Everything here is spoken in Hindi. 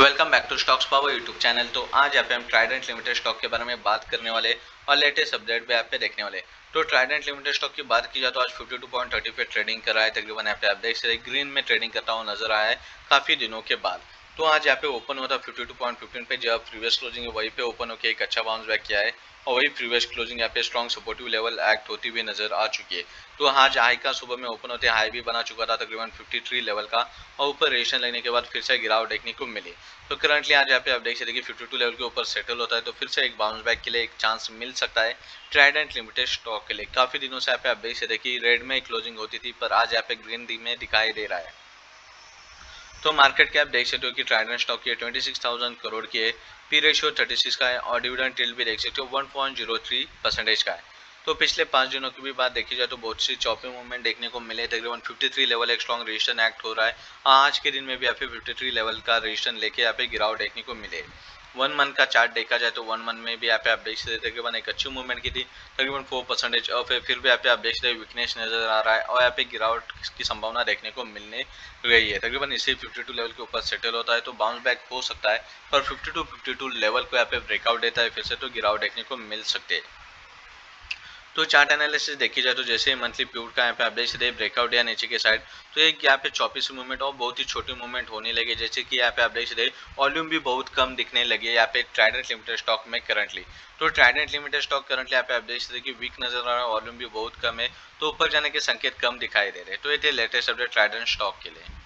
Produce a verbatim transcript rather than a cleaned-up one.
Welcome back to stocks power YouTube channel. तो आज यहाँ पे हम ट्राइडेंट लिमिटेड स्टॉक के बारे में बात करने वाले और लेटेस्ट अपडेट भी यहाँ पे देखने वाले। तो ट्राइडेंट लिमिटेड स्टॉक की बात की जाए तो आज बावन पॉइंट तीस पे ट्रेडिंग कर रहा है, तकरीबन यहाँ पे आप देख सकते ग्रीन में ट्रेडिंग करता हुआ नजर आया है काफी दिनों के बाद। तो आज यहाँ पे ओपन हुआ था बावन पॉइंट पंद्रह पे, जब प्रीवियस क्लोजिंग है वहीं पे ओपन होकर एक अच्छा बाउंस बैक किया है और वही प्रीवियस क्लोजिंग यहाँ पे स्ट्रॉन्ग सपोर्टिव लेवल एक्ट होती हुई नजर आ चुकी है। तो आज हाई का सुबह में ओपन होते हाई भी बना चुका था तकरीबन तिरेपन लेवल का और ऊपर रेजिस्टेंस लगने के बाद फिर से गिरावट देखने को मिली। तो करंटली आज यहाँ पे आप देख सकते हैं कि बावन लेवल के ऊपर सेटल होता है तो फिर से एक बाउंस बैक के लिए एक चांस मिल सकता है ट्राइडेंट लिमिटेड स्टॉक के लिए। काफी दिनों से यहाँ पे आप देख सकते कि रेड में क्लोजिंग होती थी पर आज यहाँ पे ग्रीन में दिखाई दे रहा है। तो मार्केट कैप देख सकते हो कि ट्राइडेंट स्टॉक की छब्बीस हज़ार करोड़ की है, पी रेशियो छत्तीस का है और डिविडेंड यील्ड भी देख सकते हो one point zero three percentage का है। तो पिछले पाँच दिनों की भी बात देखी जाए तो बहुत सी चॉपिंग मूवमेंट देखने को मिले, तकरीबन तिरेपन लेवल एक स्ट्रॉन्ग रेजिस्टेंस एक्ट हो रहा है। आज के दिन में भी यहाँ पे तिरेपन लेवल का रेजिस्टेंस लेके यहाँ पे गिरावट देखने को मिले। वन मंथ का चार्ट देखा जाए तो वन मंथ में भी यहाँ पे आप देख सकते तकरीबन एक अच्छी मूवमेंट की थी, तकरीबन फोर परसेंटेज अप है, फिर भी यहाँ पे आप देख सकते वीकनेस नजर आ रहा है और यहाँ पे गिरावट की संभावना देखने को मिलने गई है। तकरीबन इसी बावन लेवल के ऊपर सेटल होता है तो बाउंस बैक हो सकता है, पर बावन बावन लेवल को यहाँ पे ब्रेकआउट देता है फिर से तो गिरावट देखने को मिल सकते है। तो चार्ट एनालिसिस देखी जाए तो जैसे ही मंथली प्यूर का यहाँ पे आप देख सकते ब्रेकआउट या नीचे के साइड तो एक यहाँ पे चौपी सी मूवमेंट और बहुत ही छोटी मूवमेंट होने लगी, जैसे कि यहाँ पे आप देख सकते वॉल्यूम भी बहुत कम दिखने लगे यहाँ पे ट्राइडेंट लिमिटेड स्टॉक में करंटली। तो ट्राइडेंट लिमिटेड स्टॉक करंटली यहाँ पे आप देख सकते कि वीक नजर आ रहा है, वॉल्यूम भी बहुत कम है तो ऊपर जाने के संकेत कम दिखाई दे रहे। तो ये थे लेटेस्ट अपडेट ट्राइडेंट स्टॉक के लिए।